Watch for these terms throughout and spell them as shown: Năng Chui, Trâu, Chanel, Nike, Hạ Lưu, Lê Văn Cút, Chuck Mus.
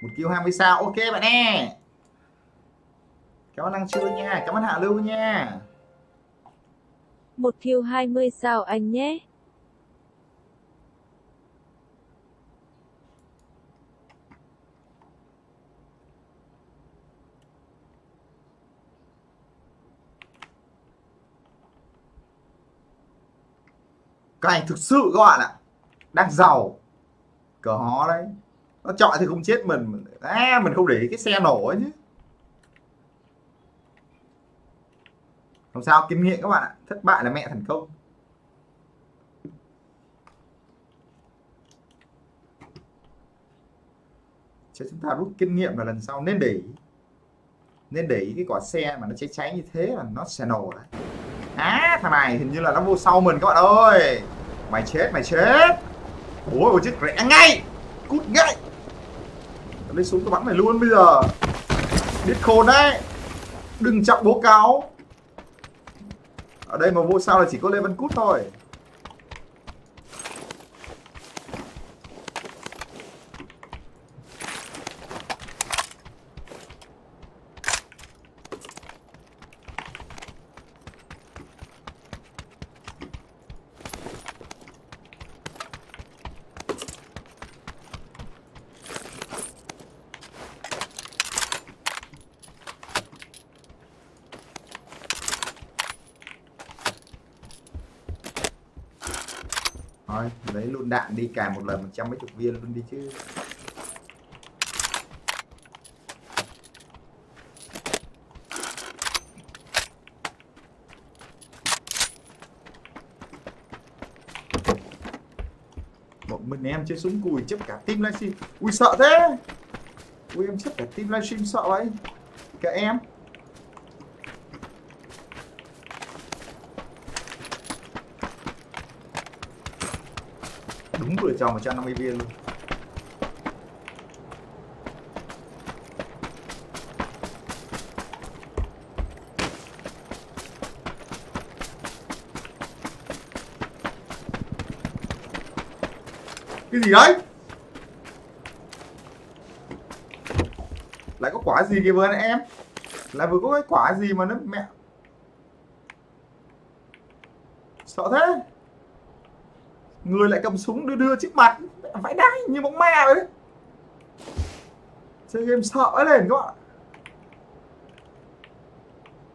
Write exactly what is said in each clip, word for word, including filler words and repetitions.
một ki lô hai mươi sao. Ok bạn nè, cảm ơn Năng Chui nha, cảm ơn Hạ Lưu nha. Một ki lô hai mươi sao anh nhé. Cái này thực sự các bạn ạ, đang giàu cờ hó đấy, nó chọi thì không chết mình, à, mình không để cái xe nổ ấy chứ. Không sao, kinh nghiệm các bạn ạ, thất bại là mẹ thành công. Chứ chúng ta rút kinh nghiệm là lần sau nên để ý. Nên để ý cái quả xe mà nó cháy cháy như thế là nó sẽ nổ đấy. À, thằng này hình như là nó vô sau mình các bạn ơi. Mày chết, mày chết. Ôi, ôi chết rẽ ngay. Cút ngay. Tao lấy súng tao bắn mày luôn bây giờ. Biết khôn đấy. Đừng chọc bố cáo. Ở đây mà vô sao là chỉ có Lê Văn Cút thôi. Thôi, lấy luôn đạn đi, cài một lần một trăm mấy chục viên luôn đi chứ. Một mình em chơi súng cùi chấp cả team livestream. Ui sợ thế. Ui em chấp cả team livestream sợ vậy. Cả em. Đúng vừa cho một trăm năm mươi viên luôn. Cái gì đấy? Lại có quả gì kìa vừa nãy em. Lại vừa có cái quả gì mà nó mẹ. Sợ thế. Người lại cầm súng đưa đưa trước mặt. Vãi đái như bóng ma vậy đấy. Chơi game sợ lên các bạn.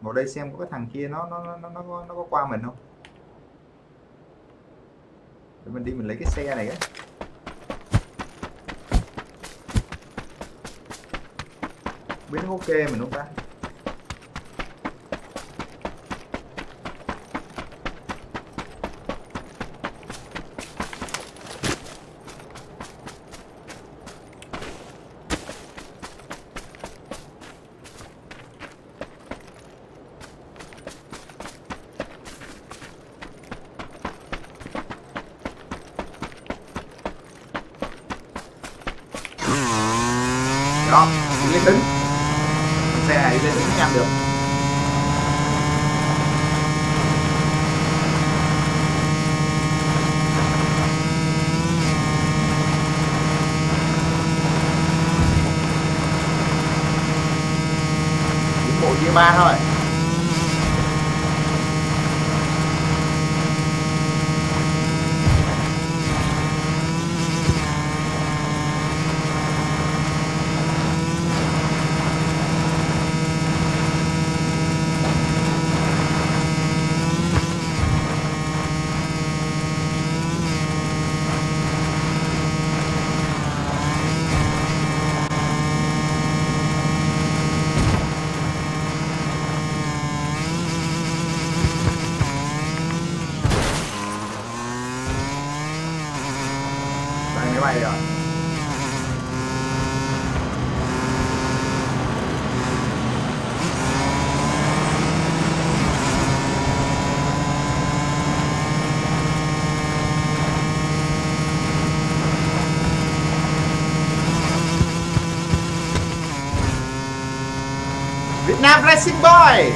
Vào đây xem có cái thằng kia nó nó nó nó nó, nó có qua mình không. Để mình đi mình lấy cái xe này ấy. Biết nó ok mình không ta. Đó, lên đứng. Xe này lên đứng nhanh được. Những bộ kia ba thôi. Rồi. Việt Nam Racing Boy.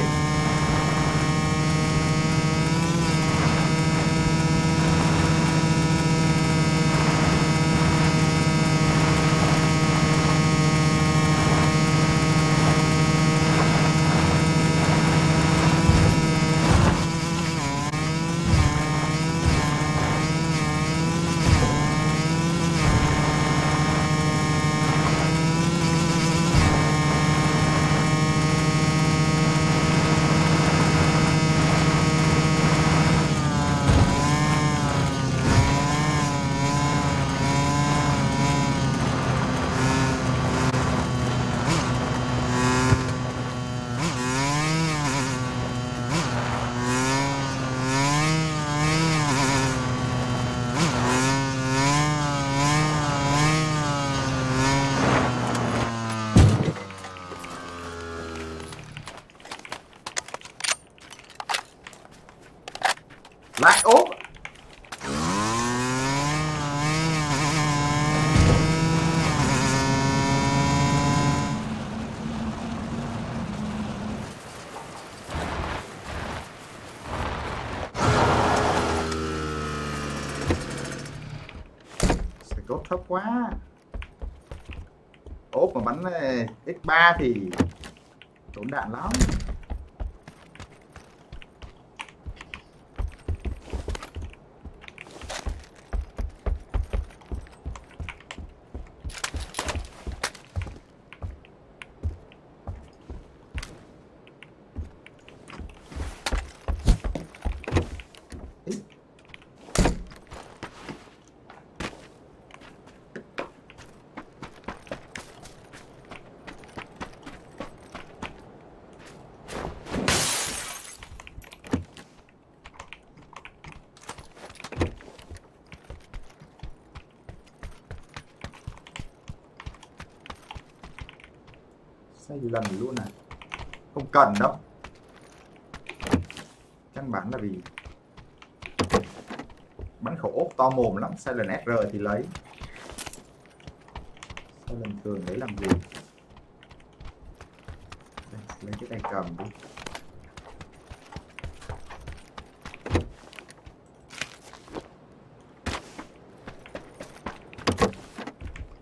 Lại ốp. Sài cốt thấp quá. Ốp mà bắn ích ba thì tốn đạn lắm. Lần luôn này không cần đâu, căn bản là vì bắn khẩu ốp to mồm lắm. Sai lần ét rờ thì lấy, sai lần thường lấy làm gì. Đây, lấy cái tay cầm đi.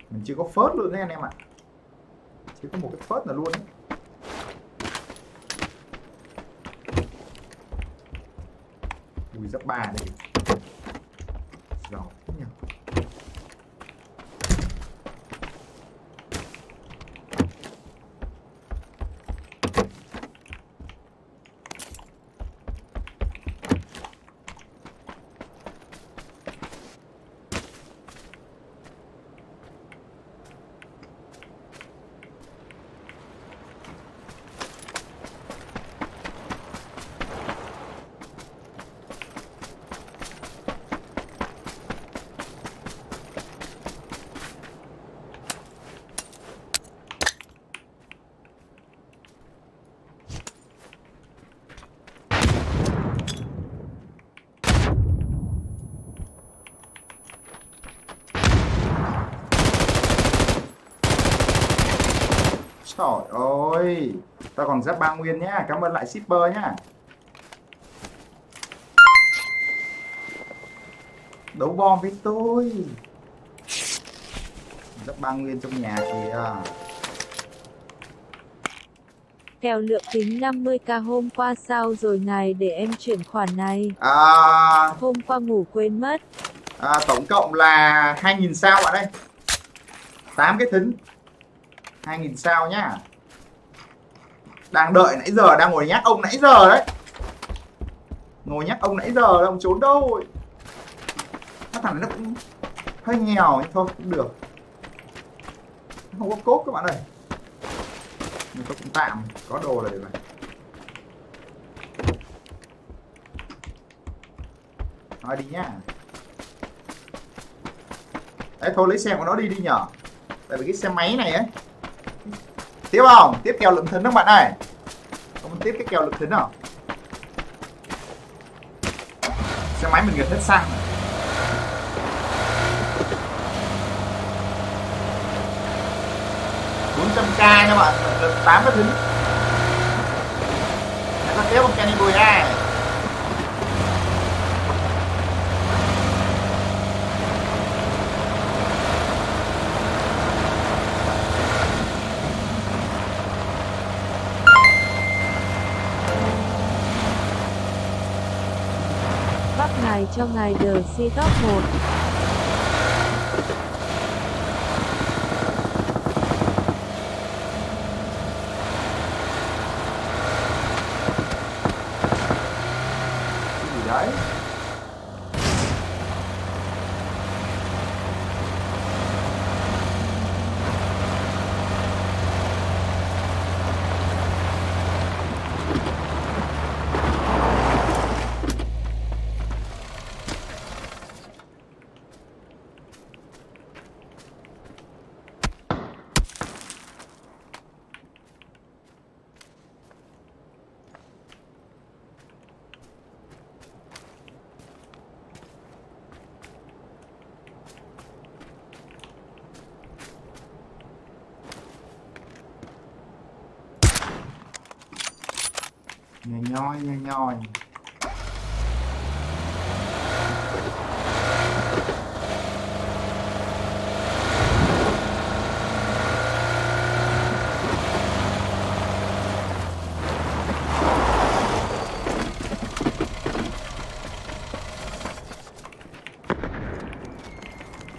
Mình chưa có phớt luôn đấy anh em ạ. À, chỉ có một cái phớt là luôn ấy. Ui giáp ba đây. Rồi nhỉ. Trời ơi, ta còn giáp ba nguyên nhá, cảm ơn lại shipper nhá. Đấu bom với tôi. Giáp ba nguyên trong nhà kìa. Theo lượng tính năm mươi k hôm qua sao rồi ngài để em chuyển khoản này. À, hôm qua ngủ quên mất. À, tổng cộng là hai nghìn sao bạn đây. tám cái thính. hai nghìn sao nhá. Đang đợi nãy giờ, đang ngồi nhắc ông nãy giờ đấy. Ngồi nhắc ông nãy giờ, ông trốn đâu rồi. Nó thằng này nó cũng hơi nghèo ấy. Thôi cũng được. Nó không có cốt các bạn ơi. Nhưng tôi cũng tạm có đồ là được rồi. Nói đi nhá. Đấy thôi lấy xe của nó đi đi nhở. Tại vì cái xe máy này ấy. Tiếp không? Tiếp kèo lượng thính các bạn ơi. Không tiếp cái kèo lượng thính nào. Xe máy mình gần hết xăng rồi. bốn trăm k nha bạn, lần tám cái thính. Để ta tiếp một cái này bùi ai. Cho ngài đờ si top một. Cái gì đấy? nhoi nhoi nhoi.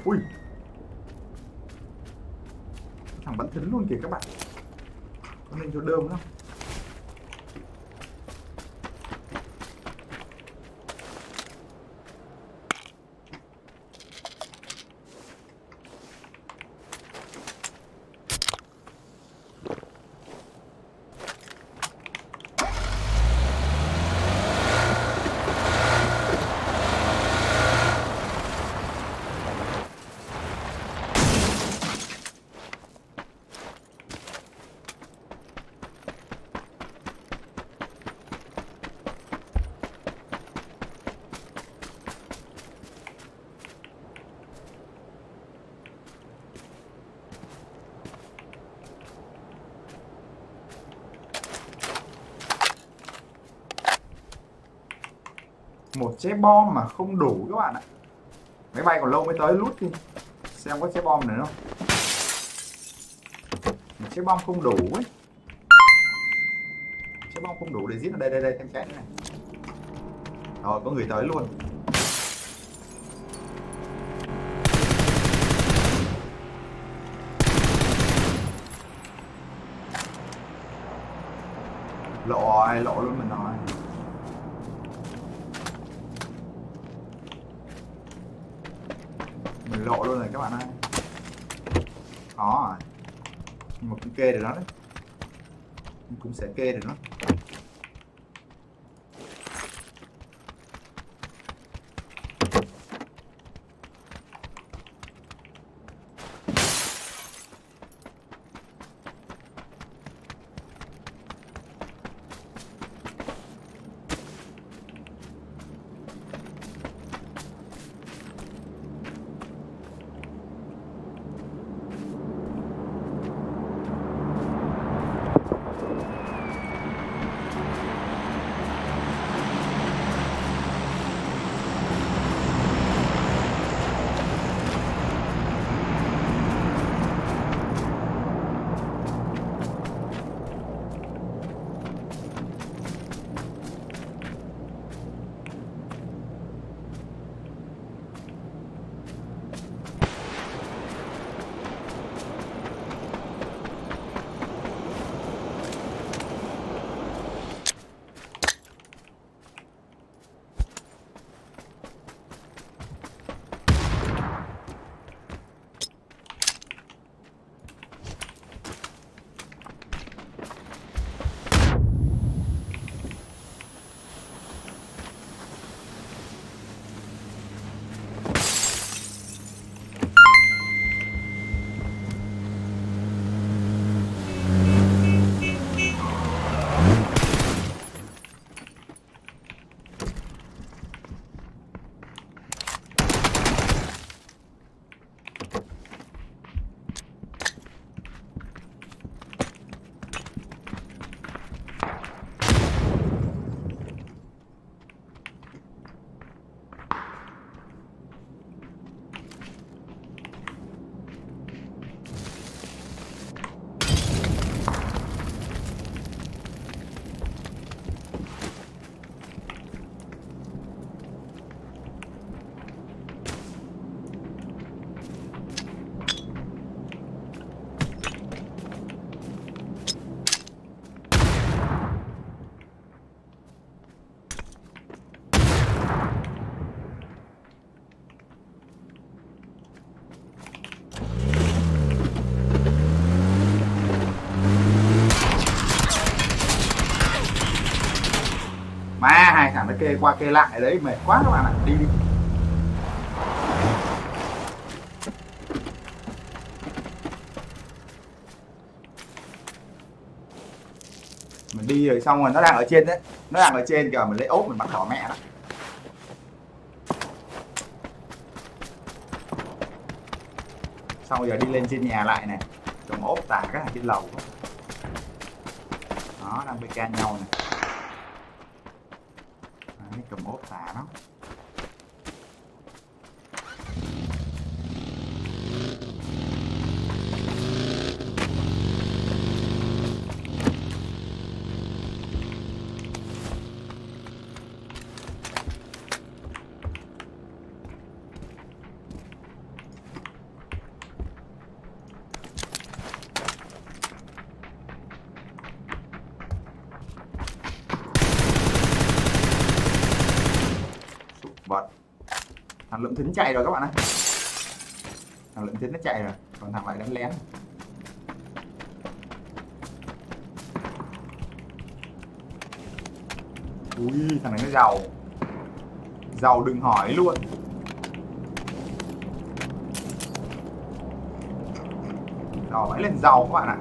Ui, thằng bắn thính luôn kìa các bạn. Có nên cho đơm lắm. Một trái bom mà không đủ các bạn ạ. Máy bay còn lâu mới tới lút đi. Xem có trái bom này không. Một trái bom không đủ ấy. Trái bom không đủ để giết ở đây đây đây thêm trái nữa này. Rồi có người tới luôn. Lộ rồi, lộ luôn mình nói. Lộ luôn rồi các bạn ơi. Khó rồi. Nhưng mà cũng kê được nó đấy. Nhưng cũng sẽ kê được nó. Nó kê qua kê lại đấy, mệt quá các bạn ạ. Đi đi. Mình đi rồi xong rồi nó đang ở trên đấy. Nó đang ở trên kìa, mình lấy ốp mình bắn đỏ mẹ đó. Xong giờ đi lên trên nhà lại này. Trồng ốp tả cái hàng trên lầu. Đó, đang bê can nhau này. cái chùm ốp xà đó. Thằng Lượm Thính chạy rồi các bạn ơi. Thằng Lượm Thính nó chạy rồi, còn thằng lại đánh lén. Ui, thằng này nó giàu. Giàu đừng hỏi luôn. Giàu vãi lên giàu các bạn ạ.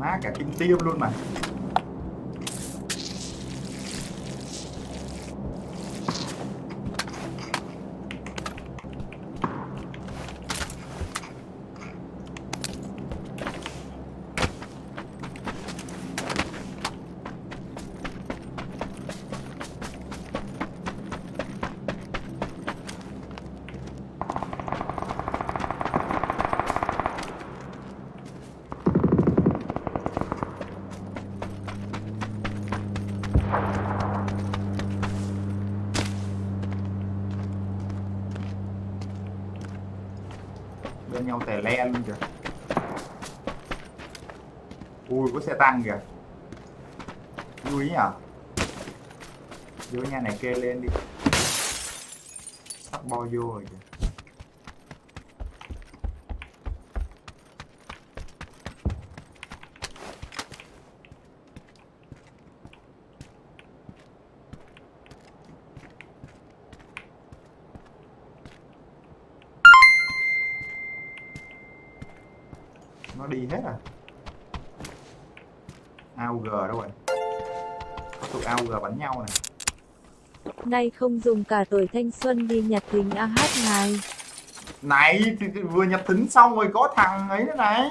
Má cả kim tiêm luôn mà. Bên nhau tè le luôn kìa. Ui có xe tăng kìa. Vui nhỉ. Vô nhà này kê lên đi. Sắp bo vô rồi kìa. Nó đi hết à? a u giê đâu rồi? Có tụi a u giê bắn nhau này. Nay không dùng cả tuổi thanh xuân đi nhặt thính a hát này. Này thì vừa nhặt thính xong rồi có thằng ấy nữa này.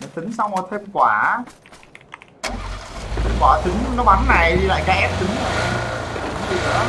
Nhặt thính xong rồi thêm quả. Thêm quả thính nó bắn này đi lại cái ép thính. Cái gì nữa?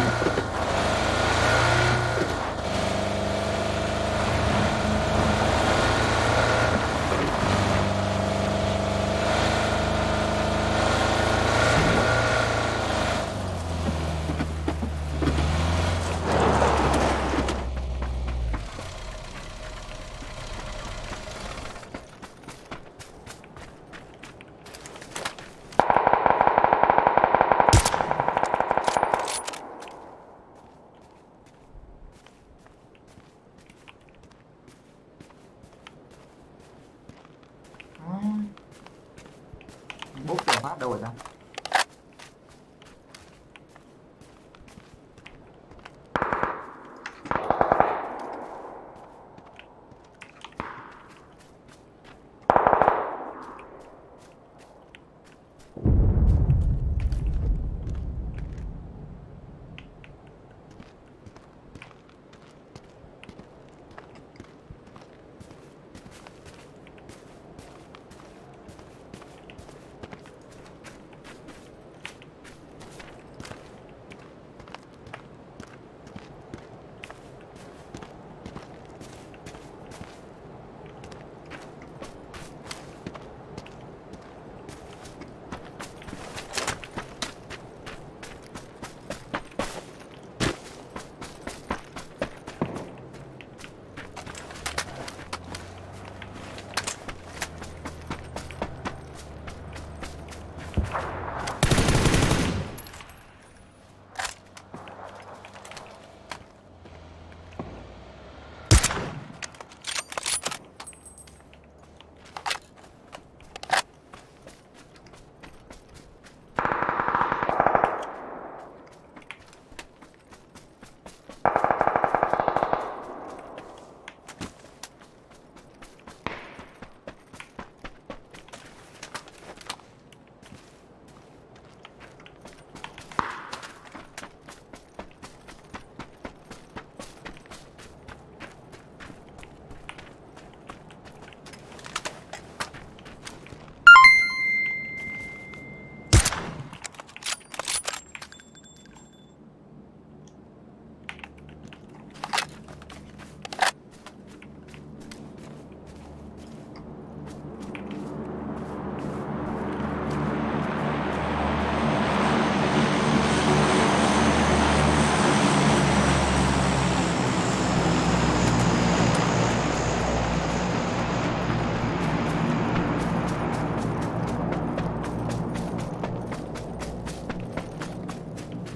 Bốc tầm phát đâu rồi ta?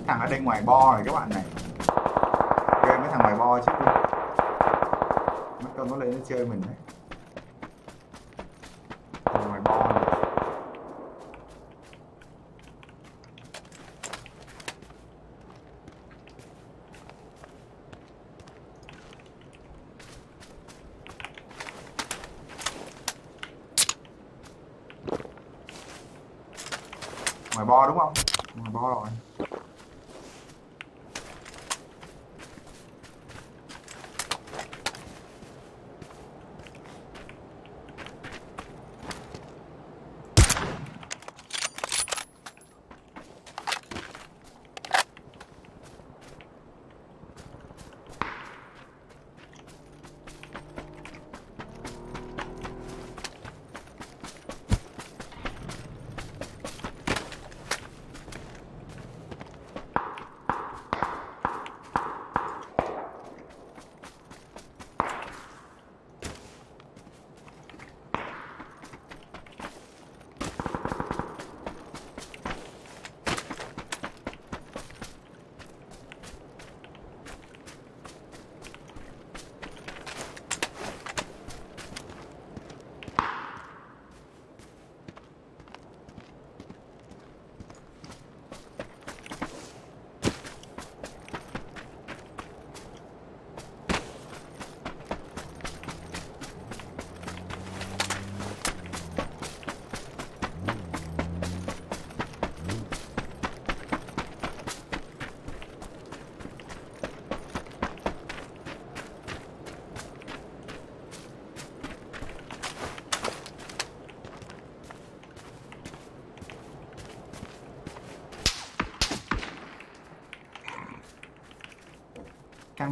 thằng ở đây ngoài bo rồi các bạn này. Chơi mấy thằng ngoài bo chứ. Mất công nó lên nó chơi mình đấy. Thằng ngoài bo này. Ngoài bo đúng không? Ngoài bo rồi. Căng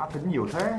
Áp tính nhiều thế.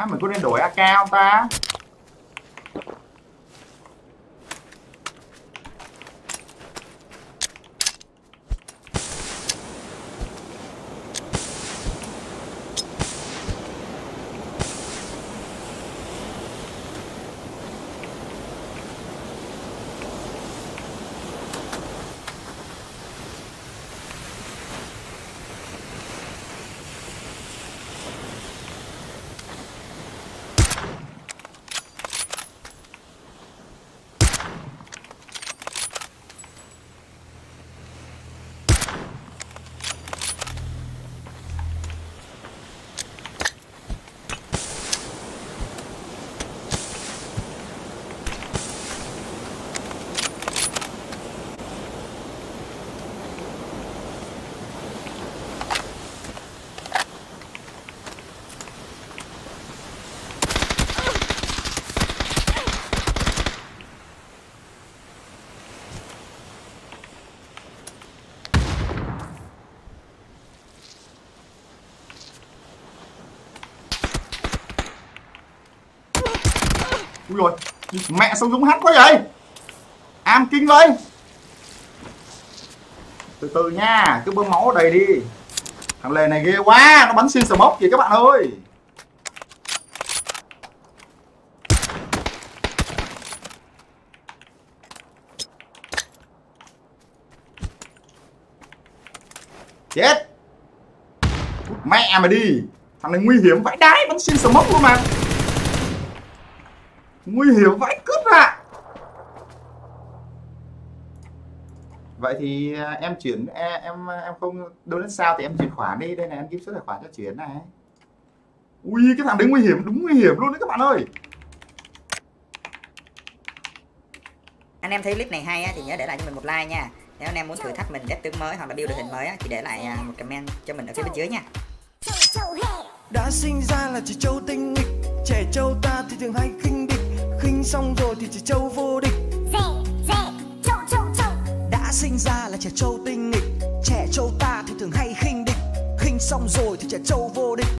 À, mình có nên đổi a ca không ta? Úi rồi, mẹ sao Dũng hát quá vậy? Am kinh lên. Từ từ nha, cứ bơm máu ở đây đi. Thằng lề này ghê quá, nó bắn xuyên smoke kìa các bạn ơi. Chết. Mẹ mà đi. Thằng này nguy hiểm vãi đái, bắn xuyên smoke luôn mà. Nguy hiểm vãi cứt ạ. Vậy thì em chuyển em em không đâu đến sao thì em chuyển khoản đi, đây này em kiếm số tài khoản cho chuyển này. Ui cái thằng đấy nguy hiểm, đúng nguy hiểm luôn đấy các bạn ơi. Anh em thấy clip này hay á, thì nhớ để lại cho mình một like nha. Nếu anh em muốn thử thách mình ghép tướng mới hoặc là build đội hình mới á, thì để lại một comment cho mình ở phía bên dưới nha. Đã sinh ra là chỉ trâu tinh nghịch, trẻ trâu ta thì thường hay khinh địch, khinh xong rồi thì chỉ trâu vô địch. Dê, dê, trâu, trâu, trâu. Đã sinh ra là trẻ trâu tinh nghịch, trẻ trâu ta thì thường hay khinh địch, khinh xong rồi thì trẻ trâu vô địch.